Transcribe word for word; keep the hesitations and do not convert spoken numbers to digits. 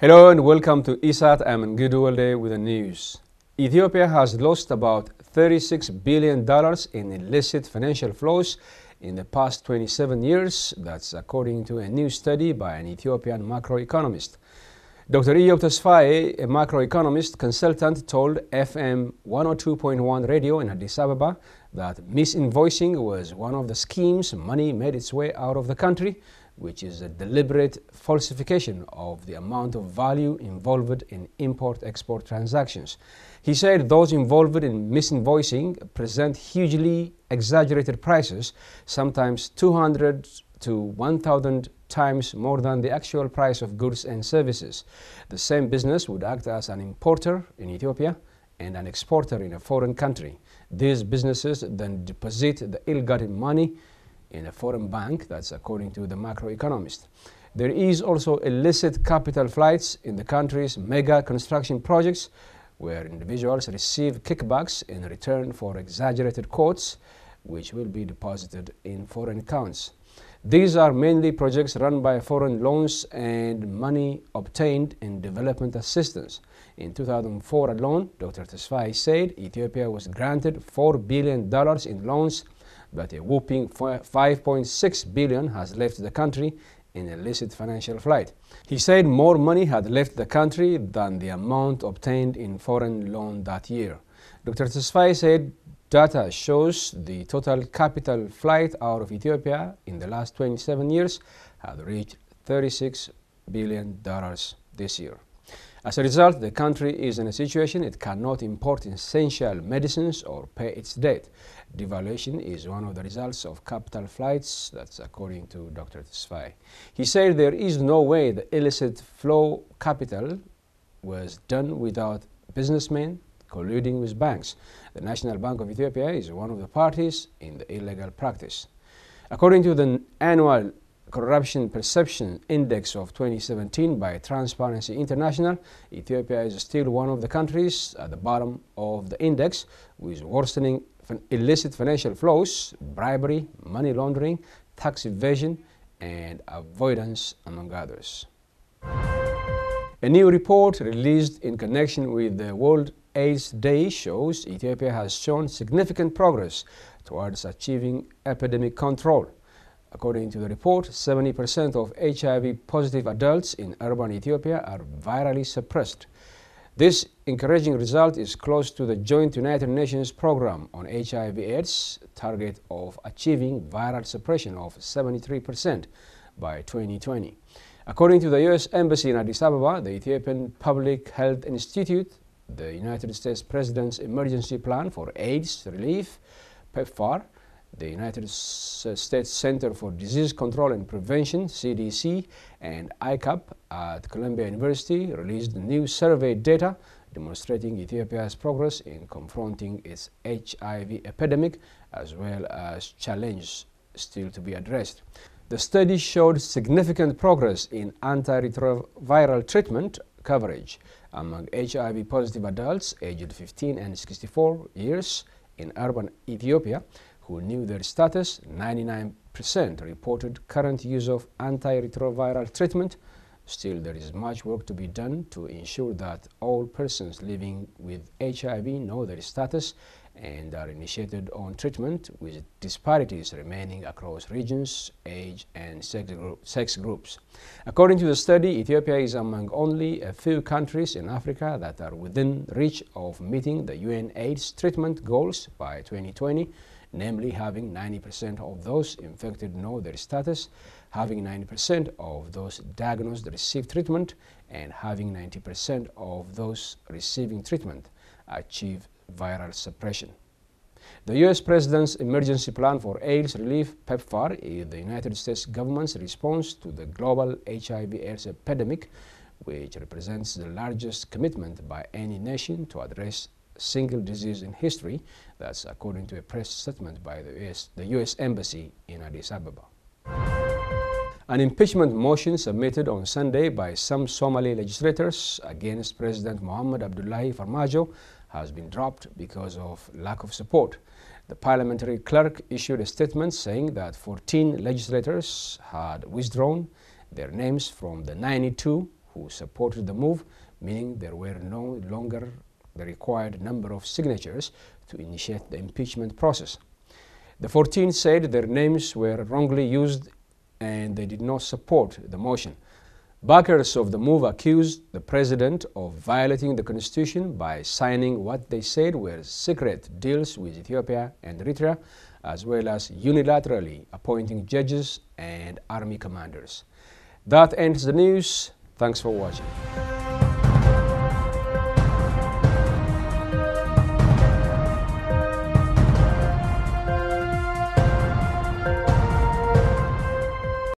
Hello and welcome to E SAT. I'm Gudu Alde with the news. Ethiopia has lost about thirty-six billion dollars in illicit financial flows in the past twenty-seven years. That's according to a new study by an Ethiopian macroeconomist. Doctor Iyob Tesfaye, a macroeconomist consultant, told F M one oh two point one radio in Addis Ababa that misinvoicing was one of the schemes money made its way out of the country, which is a deliberate falsification of the amount of value involved in import-export transactions. He said those involved in misinvoicing present hugely exaggerated prices, sometimes two hundred to one thousand times more than the actual price of goods and services. The same business would act as an importer in Ethiopia and an exporter in a foreign country. These businesses then deposit the ill-gotten money in a foreign bank. That's according to the macroeconomist. There is also illicit capital flights in the country's mega construction projects, where individuals receive kickbacks in return for exaggerated quotes, which will be deposited in foreign accounts. These are mainly projects run by foreign loans and money obtained in development assistance. In two thousand four alone, Doctor Tesfaye said Ethiopia was granted four billion dollars in loans, but a whopping five point six billion dollars has left the country in illicit financial flight. He said more money had left the country than the amount obtained in foreign loan that year. Doctor Tesfaye said data shows the total capital flight out of Ethiopia in the last twenty-seven years had reached thirty-six billion dollars this year. As a result, the country is in a situation it cannot import essential medicines or pay its debt. Devaluation is one of the results of capital flights. That's according to Doctor Tsefai. He said there is no way the illicit flow capital was done without businessmen colluding with banks. The National Bank of Ethiopia is one of the parties in the illegal practice. According to the annual Corruption Perception Index of twenty seventeen by Transparency International, Ethiopia is still one of the countries at the bottom of the index, with worsening fin- illicit financial flows, bribery, money laundering, tax evasion, and avoidance, among others. A new report released in connection with the World AIDS Day shows Ethiopia has shown significant progress towards achieving epidemic control. According to the report, seventy percent of H I V positive adults in urban Ethiopia are virally suppressed. This encouraging result is close to the Joint United Nations Programme on H I V AIDS target of achieving viral suppression of seventy-three percent by twenty twenty. According to the U S Embassy in Addis Ababa, the Ethiopian Public Health Institute, the United States President's Emergency Plan for AIDS Relief, PEPFAR, the United States Center for Disease Control and Prevention, C D C, and I CAP at Columbia University released new survey data demonstrating Ethiopia's progress in confronting its H I V epidemic, as well as challenges still to be addressed. The study showed significant progress in antiretroviral treatment coverage among H I V positive adults aged fifteen and sixty-four years in urban Ethiopia who knew their status. Ninety-nine percent reported current use of antiretroviral treatment. Still, there is much work to be done to ensure that all persons living with H I V know their status and are initiated on treatment, with disparities remaining across regions, age, and sex, group, sex groups. According to the study, Ethiopia is among only a few countries in Africa that are within reach of meeting the U N AIDS treatment goals by twenty twenty, namely having ninety percent of those infected know their status, having ninety percent of those diagnosed receive treatment, and having ninety percent of those receiving treatment achieve viral suppression. The U S President's Emergency Plan for AIDS Relief, PEPFAR, is the United States government's response to the global H I V AIDS epidemic, which represents the largest commitment by any nation to address single disease in history. That's according to a press statement by the U S, the U S Embassy in Addis Ababa. An impeachment motion submitted on Sunday by some Somali legislators against President Mohamed Abdullahi Farmajo has been dropped because of lack of support. The parliamentary clerk issued a statement saying that fourteen legislators had withdrawn their names from the ninety-two who supported the move, meaning there were no longer the required number of signatures to initiate the impeachment process. The fourteen said their names were wrongly used and they did not support the motion. Backers of the move accused the president of violating the constitution by signing what they said were secret deals with Ethiopia and Eritrea, as well as unilaterally appointing judges and army commanders. That ends the news. Thanks for watching.